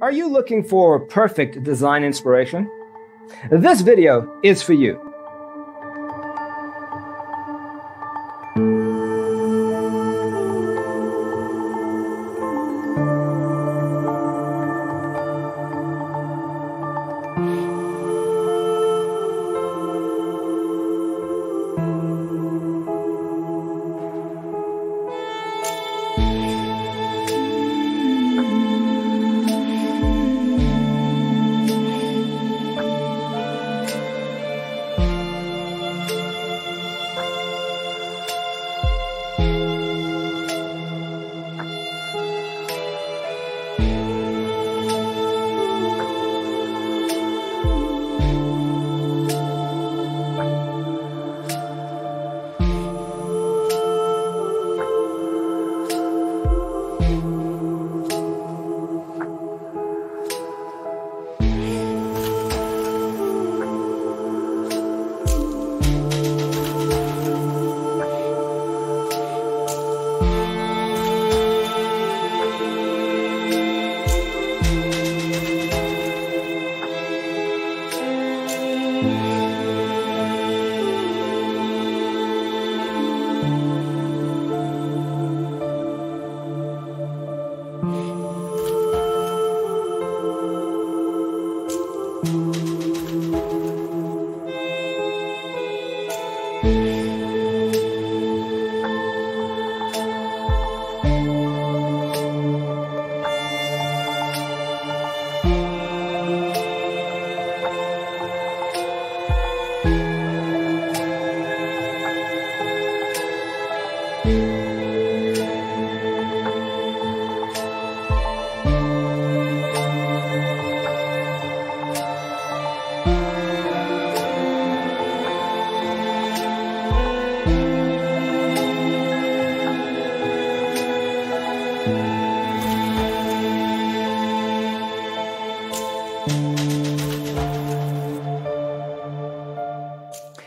Are you looking for perfect design inspiration? This video is for you.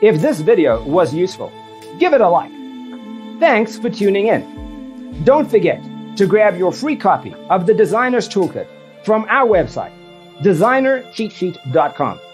If this video was useful, give it a like. Thanks for tuning in. Don't forget to grab your free copy of the Designer's Toolkit from our website, designercheatsheet.com.